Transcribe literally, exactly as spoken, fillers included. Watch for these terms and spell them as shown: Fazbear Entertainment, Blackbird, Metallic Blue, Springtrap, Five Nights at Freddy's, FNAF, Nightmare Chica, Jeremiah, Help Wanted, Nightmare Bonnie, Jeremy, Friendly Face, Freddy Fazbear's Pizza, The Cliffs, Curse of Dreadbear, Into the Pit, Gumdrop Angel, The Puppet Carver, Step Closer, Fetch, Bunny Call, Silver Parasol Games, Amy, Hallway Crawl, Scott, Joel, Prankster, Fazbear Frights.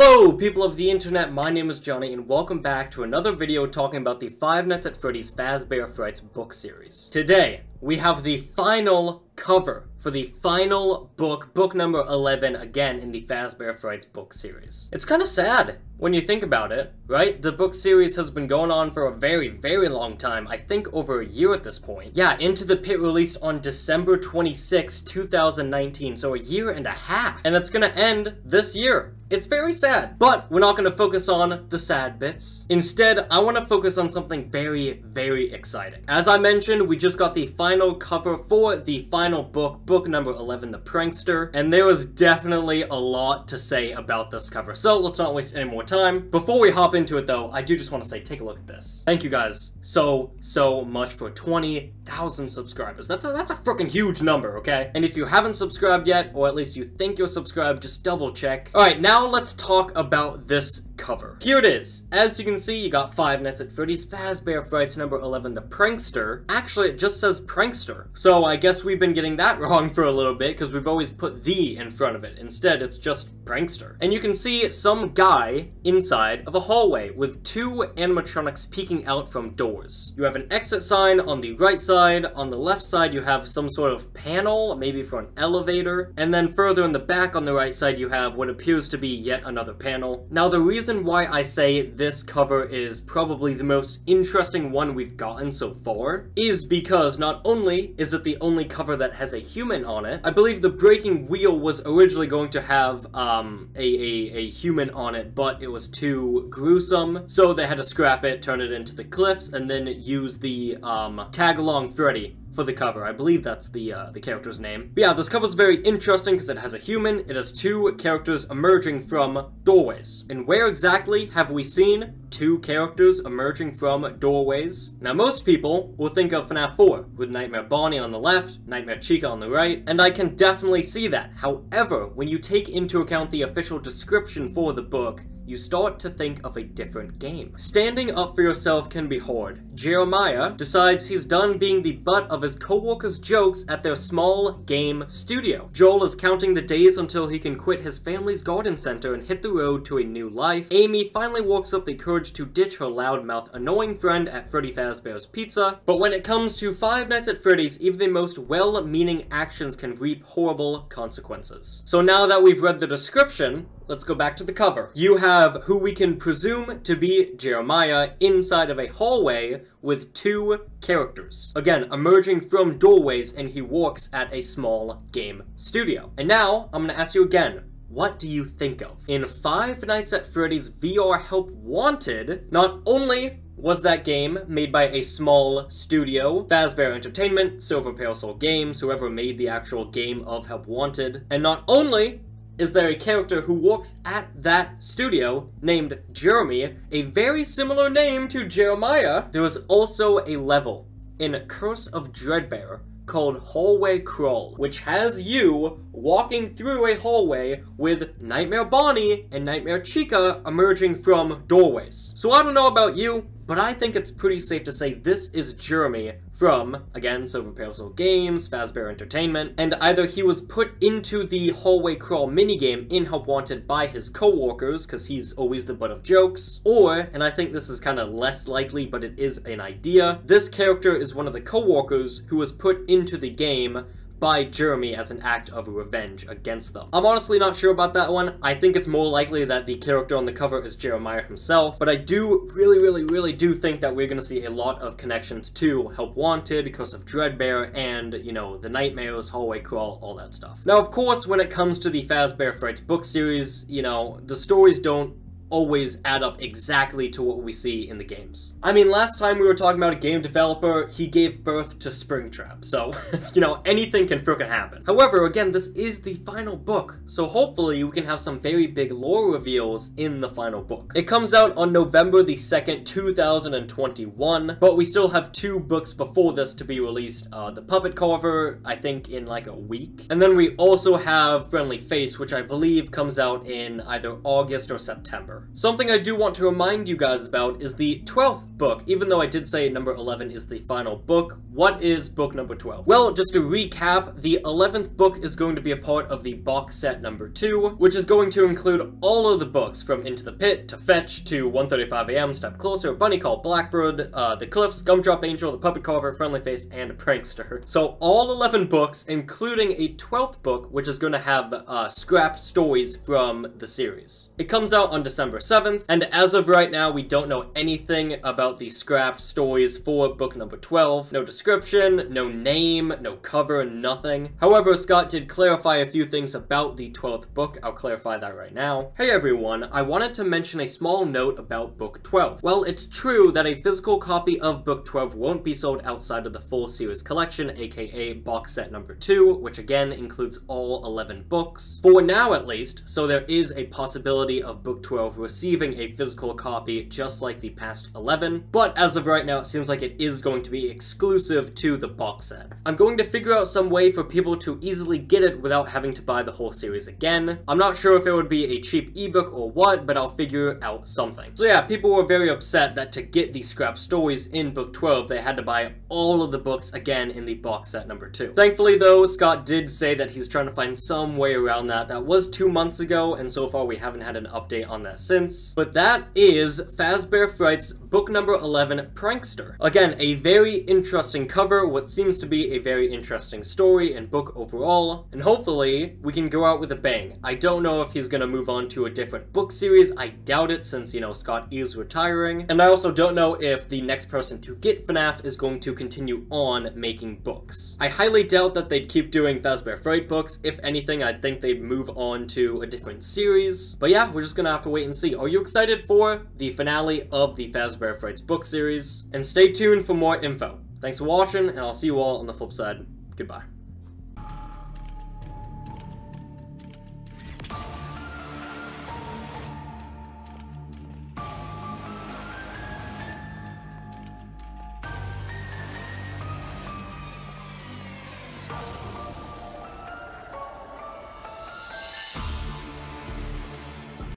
Hello people of the internet, my name is Johnny and welcome back to another video talking about the Five Nights at Freddy's Fazbear Frights book series. Today, we have the final cover for the final book, book number eleven, again in the Fazbear Frights book series. It's kind of sad when you think about it, right? The book series has been going on for a very, very long time, I think over a year at this point. Yeah, Into the Pit released on December twenty-sixth, two thousand nineteen, so a year and a half. And it's gonna end this year. It's very sad, but we're not gonna focus on the sad bits. Instead, I wanna focus on something very, very exciting. As I mentioned, we just got the final cover for the final book, book number eleven, The Prankster, and there was definitely a lot to say about this cover, so let's not waste any more time. Before we hop into it though, I do just want to say take a look at this. Thank you guys so, so much for twenty thousand subscribers. That's a, that's a freaking huge number, okay? And if you haven't subscribed yet, or at least you think you're subscribed, just double check. Alright, now let's talk about this cover. Here it is. As you can see, you got Five Nights at Freddy's Fazbear Frights number eleven, The Prankster. Actually, it just says Prankster, so I guess we've been getting that wrong for a little bit because we've always put the in front of it. Instead, it's just Prankster. And you can see some guy inside of a hallway with two animatronics peeking out from doors. You have an exit sign on the right side. On the left side, you have some sort of panel, maybe for an elevator. And then further in the back on the right side, you have what appears to be yet another panel. Now, the reason why I say this cover is probably the most interesting one we've gotten so far is because not only is it the only cover that has a human on it, I believe the Breaking Wheel was originally going to have um, a, a, a human on it, but it was too gruesome, so they had to scrap it, turn it into The Cliffs, and then use the um, Tag Along Freddy for the cover. I believe that's the uh, the character's name. But yeah, this cover's very interesting because it has a human, it has two characters emerging from doorways. And where exactly have we seen two characters emerging from doorways? Now, most people will think of FNAF four, with Nightmare Bonnie on the left, Nightmare Chica on the right, and I can definitely see that. However, when you take into account the official description for the book, you start to think of a different game. Standing up for yourself can be hard. Jeremiah decides he's done being the butt of his co-workers' jokes at their small game studio. Joel is counting the days until he can quit his family's garden center and hit the road to a new life. Amy finally works up the courage to ditch her loudmouth annoying friend at Freddy Fazbear's Pizza. But when it comes to Five Nights at Freddy's, even the most well-meaning actions can reap horrible consequences. So now that we've read the description, let's go back to the cover. You have who we can presume to be Jeremiah inside of a hallway with two characters. Again, emerging from doorways, and he walks at a small game studio. And now, I'm gonna ask you again, what do you think of? In Five Nights at Freddy's V R Help Wanted, not only was that game made by a small studio, Fazbear Entertainment, Silver Parasol Games, whoever made the actual game of Help Wanted, and not only is there a character who works at that studio named Jeremy, a very similar name to Jeremiah, there was also a level in Curse of Dreadbear called Hallway Crawl, which has you walking through a hallway with Nightmare Bonnie and Nightmare Chica emerging from doorways. So I don't know about you, but I think it's pretty safe to say this is Jeremy from, again, Silver Parasol Games, Fazbear Entertainment, and either he was put into the Hallway Crawl minigame in Help Wanted by his co-workers, because he's always the butt of jokes, or, and I think this is kind of less likely, but it is an idea, this character is one of the co-workers who was put into the game by Jeremy as an act of revenge against them. I'm honestly not sure about that one. I think it's more likely that the character on the cover is Jeremiah himself, but I do really, really, really do think that we're gonna see a lot of connections to Help Wanted, Curse of Dreadbear, and, you know, the Nightmares, Hallway Crawl, all that stuff. Now, of course, when it comes to the Fazbear Frights book series, you know, the stories don't always add up exactly to what we see in the games. I mean, last time we were talking about a game developer, he gave birth to Springtrap, so, you know, anything can frickin' happen. However, again, this is the final book, so hopefully we can have some very big lore reveals in the final book. It comes out on November the second, two thousand twenty-one, but we still have two books before this to be released, uh, The Puppet Carver, I think in like a week, and then we also have Friendly Face, which I believe comes out in either August or September. Something I do want to remind you guys about is the twelfth book, even though I did say number eleven is the final book. What is book number twelve? Well, just to recap, the eleventh book is going to be a part of the box set number two, which is going to include all of the books from Into the Pit to Fetch to one thirty-five A M, Step Closer, Bunny Call, Blackbird, uh, The Cliffs, Gumdrop Angel, The Puppet Carver, Friendly Face, and Prankster. So all eleven books, including a twelfth book, which is going to have uh, scrapped stories from the series. It comes out on December seventh, and as of right now, we don't know anything about the scrapped stories for book number twelve. No description, no name, no cover, nothing. However, Scott did clarify a few things about the twelfth book. I'll clarify that right now. Hey everyone, I wanted to mention a small note about book twelve. Well, it's true that a physical copy of book twelve won't be sold outside of the full series collection, aka box set number two, which again includes all eleven books. For now at least, so there is a possibility of book twelve receiving a physical copy just like the past eleven, but as of right now it seems like it is going to be exclusive to the box set. I'm going to figure out some way for people to easily get it without having to buy the whole series again. I'm not sure if it would be a cheap ebook or what, but I'll figure out something. So yeah, people were very upset that to get the scrap stories in book twelve, they had to buy all of the books again in the box set number two. Thankfully though, Scott did say that he's trying to find some way around that. That was two months ago, and so far we haven't had an update on that since. But that is Fazbear Frights book number eleven, Prankster. Again, a very interesting cover, what seems to be a very interesting story and book overall, and hopefully we can go out with a bang. I don't know if he's gonna move on to a different book series. I doubt it, since, you know, Scott is retiring, and I also don't know if the next person to get FNAF is going to continue on making books. I highly doubt that they'd keep doing Fazbear Fright books. If anything, I think they'd move on to a different series, but yeah, we're just gonna have to wait and see. Are you excited for the finale of the Fazbear Frights book series? And stay tuned for more info. Thanks for watching, and I'll see you all on the flip side. Goodbye.